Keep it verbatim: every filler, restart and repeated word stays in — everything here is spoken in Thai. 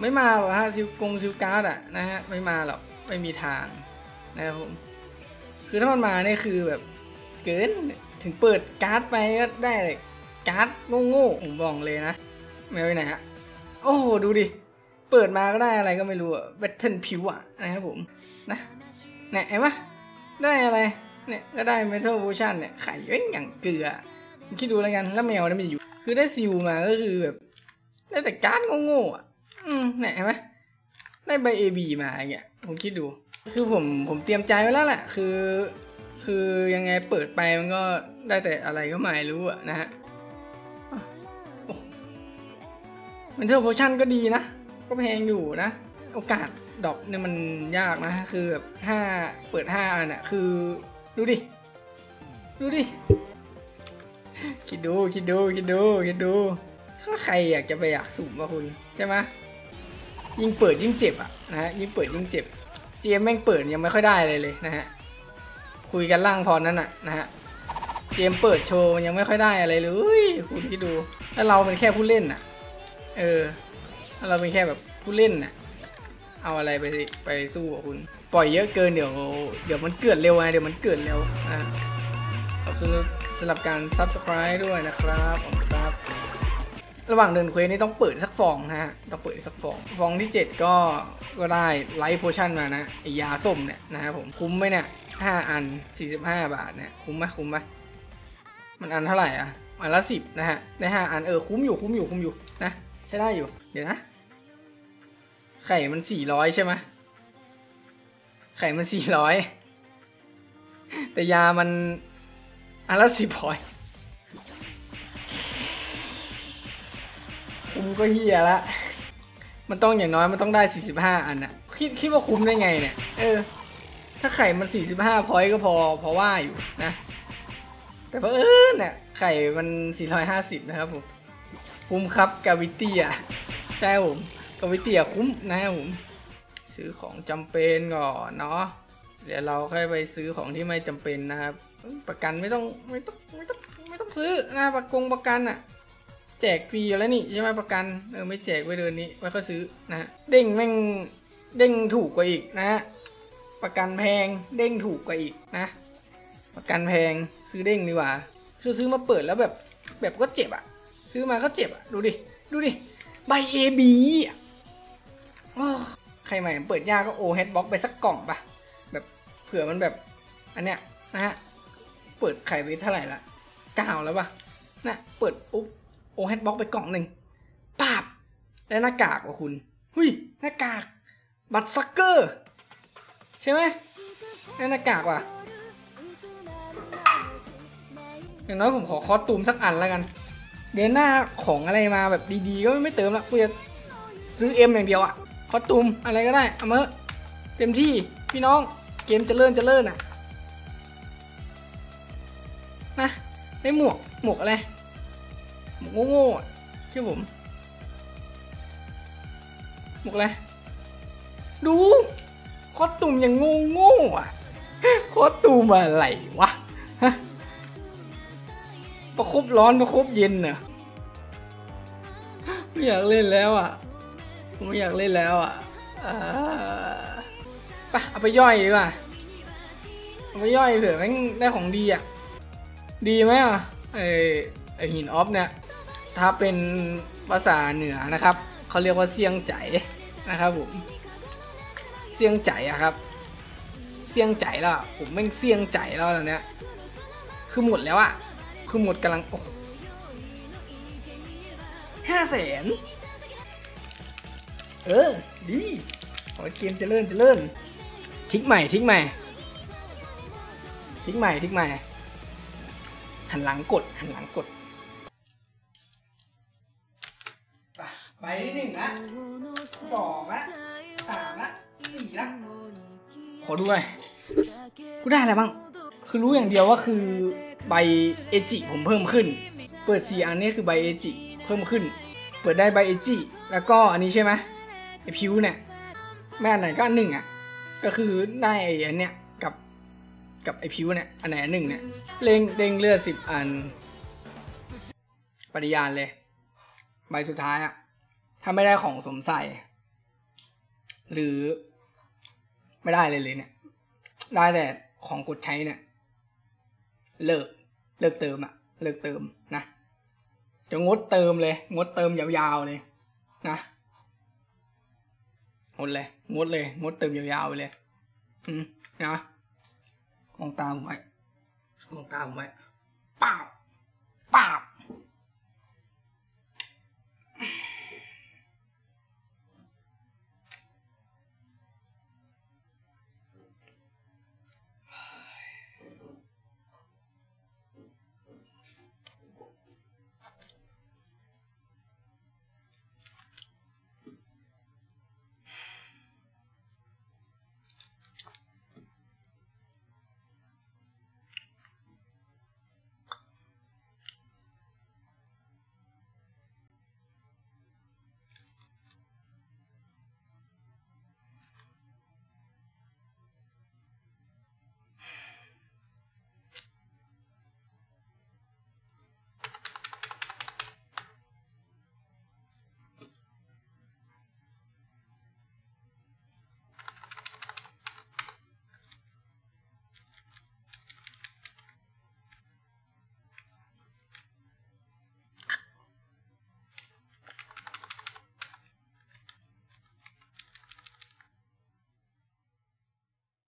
ไม่มาหรอกฮะซิลกงซิลการ์ดอะนะฮะไม่มาหรอกไม่มีทางนะครับผมคือถ้ามันมาเนี่ยคือแบบเกินถึงเปิดการ์ดไปก็ได้การ์ดโง่ๆผมบอกเลยนะไม่ไปไหนฮะโอ้โหดูดิเปิดมาก็ได้อะไรก็ไม่รู้อะแบทเทิลพิวอะนะครับผมนะเนี่ยเห็นปะได้อะไรเนี่ยก็ได้เมทัลบูชันเนี่ยไข่เอ้ยอย่างเกลือคิดดูแล้วกันแล้วแมวได้ไม่อยู่คือได้ซิลมาก็คือแบบได้แต่การ์ดโง่ๆอ่ะอืมไหนไหมได้ใบ เอ บี มาอย่างเงี้ยผมคิดดูคือผมผมเตรียมใจไว้แล้วแหละคือคือยังไงเปิดไปมันก็ได้แต่อะไรก็ไม่รู้อ่ะนะฮะมันเทอร์โพชั่นก็ดีนะก็แพงอยู่นะโอกาสดอกเนี่ยมันยากนะคือแบบห้าเปิดห้าอันอ่ะคือดูดิดูดิคิดดูคิดดูคิดดูคิดดูถ้าใครอยากจะไปอยากสุ่มวะคุณใช่ไหมยิ่งเปิดยิ่งเจ็บอ่ะนะฮะยิ่งเปิดยิ่งเจ็บเจมแม่งเปิดยังไม่ค่อยได้เลยเลยนะฮะคุยกันล่างพอนั่นอ่ะนะฮะเจมเปิดโชว์ยังไม่ค่อยได้อะไรเลยคุณคิดดูแล้วเราเป็นแค่ผู้เล่นอ่ะเออเราเป็นแค่แบบผู้เล่นอ่ะเอาอะไรไปไปสู้กับคุณปล่อยเยอะเกินเดี๋ยวเดี๋ยวมันเกิดเร็วไงเดี๋ยวมันเกิดเร็วนะขอบคุณสำหรับการ ซับสไครบ์ ด้วยนะครับผมครับระหว่างเดินเควสนี่ต้องเปิดสักฟองนะฮะต้องเปิดสักฟองฟองที่เจ็ดก็ก็ได้ไลท์โพชั่นมานะไอยาส้มเนี่ยนะครับผมคุ้มไหมเนี่ยห้าอันสี่สิบห้าบาทเนี่ยคุ้มไหมคุ้มไหมมันอันเท่าไหร่อ่ะอันละสิบนะฮะได้ห้าอันเออคุ้มอยู่คุ้มอยู่คุ้มอยู่นะใช้ได้อยู่เดี๋ยวนะไข่มันสี่ร้อยใช่ไหมไข่มันสี่ร้อยแต่ยามันอันละสิบพอยคุ้มก็เฮียละมันต้องอย่างน้อยมันต้องได้สี่สิบห้าอันน่ะคิดคิดว่าคุ้มได้ไงเนี่ยเออถ้าไข่มันสี่สิบห้าพอยก็พอพอว่าอยู่นะแต่เพราะเออเนี่ยไข่มันสี่ร้อยห้าสิบนะครับผมคุ้มครับกาวิตี้อ่ะใช่ผมกาวิตี้อ่ะคุ้มนะครับผมซื้อของจำเป็นก่อนเนาะเดี๋ยวเราค่อยไปซื้อของที่ไม่จำเป็นนะครับประกันไม่ต้องไม่ต้องไม่ต้องไม่ต้องซื้อนะประกงประกันอ่ะแจกฟรีอยู่แล้วนี่ใช่ไหมประกันเออไม่แจกไว้เดือนนี้ไว้ก็ซื้อนะเด้งแม่งเด้งถูกกว่าอีกนะประกันแพงเด้งถูกกว่าอีกนะประกันแพงซื้อเด้งดีกว่าคือซื้อมาเปิดแล้วแบบแบบก็เจ็บอ่ะซื้อมาก็เจ็บอ่ะดูดิดูดิใบ เอ บี ใครใหม่เปิดยากก็โอเฮดบ็อกไปสักกล่องปะแบบเผื่อมันแบบอันเนี้ยนะฮะเปิดไข่ไปเท่าไหร่ละเก้าแล้วปะน่ะเปิดปุ๊บโอเฮดบ็อกไปกล่องหนึ่งปาบและหน้ากากว่ะคุณหุยหน้ากากบัตรซักเกอร์ใช่ไหมและหน้ากากว่ะอย่างน้อยผมขอคอสตูมสักอันแล้วกันเดือนหน้าของอะไรมาแบบดีๆก็ไม่เติมละกูจะซื้อเอ็มอย่างเดียวอะคอสตูมอะไรก็ได้เอามาเต็มที่พี่น้องเกมจะเลื่อนจะเลื่อนอะนะได้หมวกหมวกอะไรหมวกโง่ๆใช่ผมหมวกอะไรดูคอสตูมอย่างโง่ๆอ่ะคอสตูมอะไรวะฮะประคบร้อนประคบเย็นน่ะไม่อยากเล่นแล้วอ่ะผมไม่อยากเล่นแล้วอ่ะไปเอาไปย่อยดีกว่าเอาไปย่อยเผื่อแม่งได้ของดีอ่ะดีไหมอ่ะไอไอหินออฟเนี่ยถ้าเป็นภาษาเหนือนะครับเขาเรียกว่าเสียงใจนะครับผมเสียงใจอะครับเสียงใจแล้วผมแม่งเสียงใจแล้วตอนเนี้ยคือหมดแล้วอะคือหมดกำลังโอ้ห้าแสนเออดีขอเกมจะเลื่อนจะเลื่อนทิ้งใหม่ทิ้งใหม่ทิ้งใหม่ทิ้งใหม่หันหลังกดหันหลังกดไปที่หนึ่งนะสองนะสามนะสี่นะขอดูด้วยกูได้อะไรบ้างคือรู้อย่างเดียวว่าคือใบเอจิผมเพิ่มขึ้นเปิดสี่อันนี้คือใบเอจิเพิ่มขึ้นเปิดได้ใบเอจิแล้วก็อันนี้ใช่ไหมไอพิวเนี่ยแม่อันไหนก็อันหนึ่งอ่ะก็คือได้ไออันเนี้ยกับกับไอพิวเนี่ยอันไหนอันหนึ่งเนี่ยเล่งเล่งเลือดสิบอันปฏิญาณเลยใบสุดท้ายอ่ะถ้าไม่ได้ของสมใส่ หรือไม่ได้เลยเลยเนี่ยได้แต่ของกดใช้เนี่ยเลิกเลิกเติมอะเลิกเติมนะจะงดเติมเลยงดเติมยาวๆเลยนะงดเลยงดเลยงดเติมยาวๆไปเลยอืมนะมองตาผมไว้มองตาผมไว้ป้าป้า